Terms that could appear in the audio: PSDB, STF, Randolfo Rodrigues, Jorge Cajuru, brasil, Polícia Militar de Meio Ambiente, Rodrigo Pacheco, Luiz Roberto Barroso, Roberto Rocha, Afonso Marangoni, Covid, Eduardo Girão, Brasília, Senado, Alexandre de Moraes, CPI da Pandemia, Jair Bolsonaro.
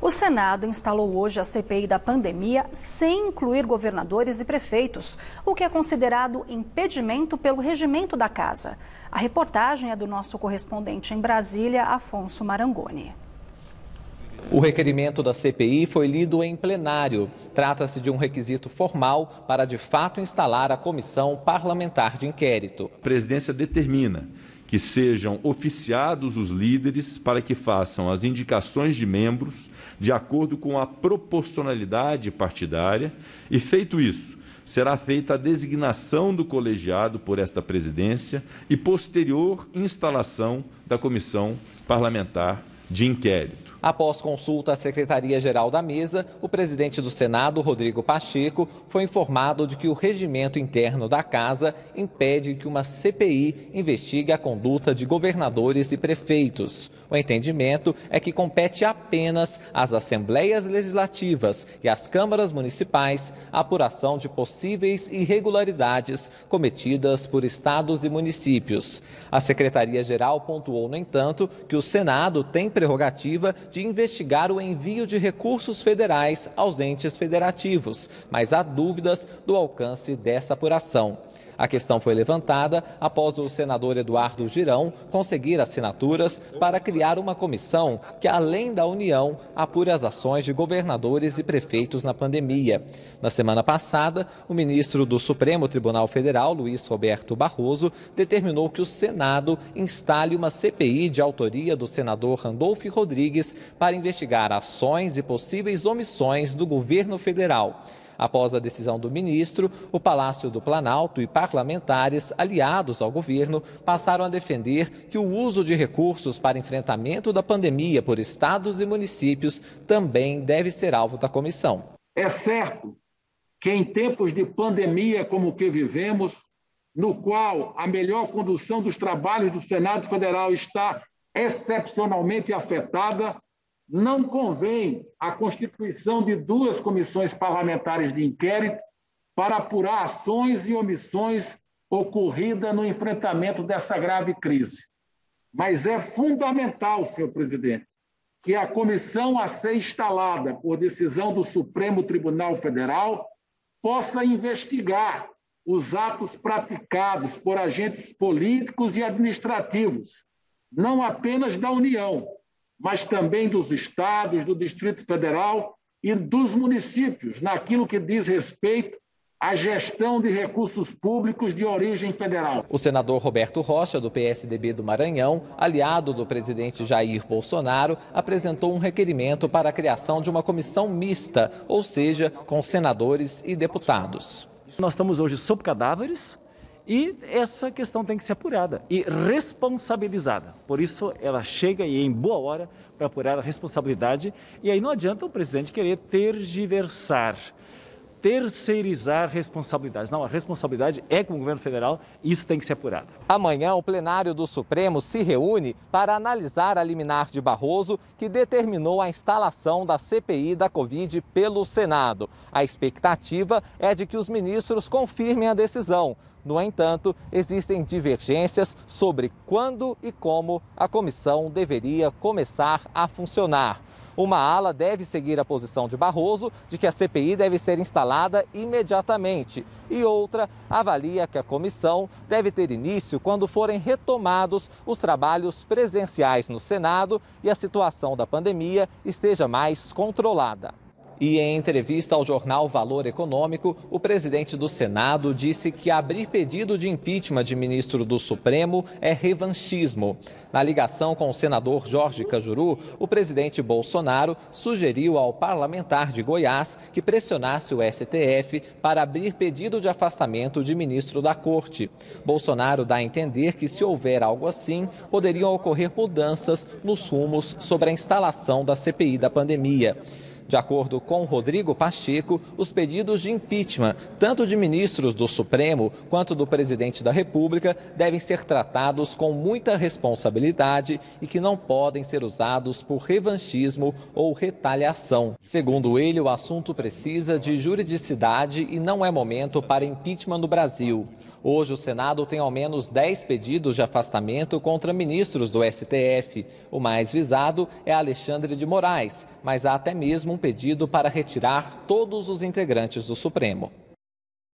O Senado instalou hoje a CPI da pandemia sem incluir governadores e prefeitos, o que é considerado impedimento pelo regimento da casa. A reportagem é do nosso correspondente em Brasília, Afonso Marangoni. O requerimento da CPI foi lido em plenário. Trata-se de um requisito formal para, de fato, instalar a comissão parlamentar de inquérito. A presidência determina que sejam oficiados os líderes para que façam as indicações de membros de acordo com a proporcionalidade partidária e, feito isso, será feita a designação do colegiado por esta presidência e posterior instalação da comissão parlamentar de inquérito. Após consulta à Secretaria-Geral da Mesa, o presidente do Senado, Rodrigo Pacheco, foi informado de que o regimento interno da Casa impede que uma CPI investigue a conduta de governadores e prefeitos. O entendimento é que compete apenas às Assembleias Legislativas e às Câmaras Municipais a apuração de possíveis irregularidades cometidas por estados e municípios. A Secretaria-Geral pontuou, no entanto, que o Senado tem prerrogativa de investigar o envio de recursos federais aos entes federativos, mas há dúvidas do alcance dessa apuração. A questão foi levantada após o senador Eduardo Girão conseguir assinaturas para criar uma comissão que, além da União, apure as ações de governadores e prefeitos na pandemia. Na semana passada, o ministro do Supremo Tribunal Federal, Luiz Roberto Barroso, determinou que o Senado instale uma CPI de autoria do senador Randolfo Rodrigues para investigar ações e possíveis omissões do governo federal. Após a decisão do ministro, o Palácio do Planalto e parlamentares aliados ao governo passaram a defender que o uso de recursos para enfrentamento da pandemia por estados e municípios também deve ser alvo da comissão. É certo que em tempos de pandemia como o que vivemos, no qual a melhor condução dos trabalhos do Senado Federal está excepcionalmente afetada, não convém a constituição de duas comissões parlamentares de inquérito para apurar ações e omissões ocorridas no enfrentamento dessa grave crise. Mas é fundamental, senhor presidente, que a comissão a ser instalada por decisão do Supremo Tribunal Federal possa investigar os atos praticados por agentes políticos e administrativos, não apenas da União, mas também dos estados, do Distrito Federal e dos municípios, naquilo que diz respeito à gestão de recursos públicos de origem federal. O senador Roberto Rocha, do PSDB do Maranhão, aliado do presidente Jair Bolsonaro, apresentou um requerimento para a criação de uma comissão mista, ou seja, com senadores e deputados. Nós estamos hoje sob cadáveres e essa questão tem que ser apurada e responsabilizada. Por isso, ela chega e é em boa hora para apurar a responsabilidade. E aí não adianta o presidente querer tergiversar, terceirizar responsabilidades. Não, a responsabilidade é com o governo federal e isso tem que ser apurado. Amanhã, o plenário do Supremo se reúne para analisar a liminar de Barroso, que determinou a instalação da CPI da Covid pelo Senado. A expectativa é de que os ministros confirmem a decisão. No entanto, existem divergências sobre quando e como a comissão deveria começar a funcionar. Uma ala deve seguir a posição de Barroso de que a CPI deve ser instalada imediatamente e outra avalia que a comissão deve ter início quando forem retomados os trabalhos presenciais no Senado e a situação da pandemia esteja mais controlada. E em entrevista ao jornal Valor Econômico, o presidente do Senado disse que abrir pedido de impeachment de ministro do Supremo é revanchismo. Na ligação com o senador Jorge Cajuru, o presidente Bolsonaro sugeriu ao parlamentar de Goiás que pressionasse o STF para abrir pedido de afastamento de ministro da Corte. Bolsonaro dá a entender que, se houver algo assim, poderiam ocorrer mudanças nos rumos sobre a instalação da CPI da pandemia. De acordo com Rodrigo Pacheco, os pedidos de impeachment, tanto de ministros do Supremo quanto do presidente da República, devem ser tratados com muita responsabilidade e que não podem ser usados por revanchismo ou retaliação. Segundo ele, o assunto precisa de juridicidade e não é momento para impeachment no Brasil. Hoje, o Senado tem ao menos 10 pedidos de afastamento contra ministros do STF. O mais visado é Alexandre de Moraes, mas há até mesmo um pedido para retirar todos os integrantes do Supremo.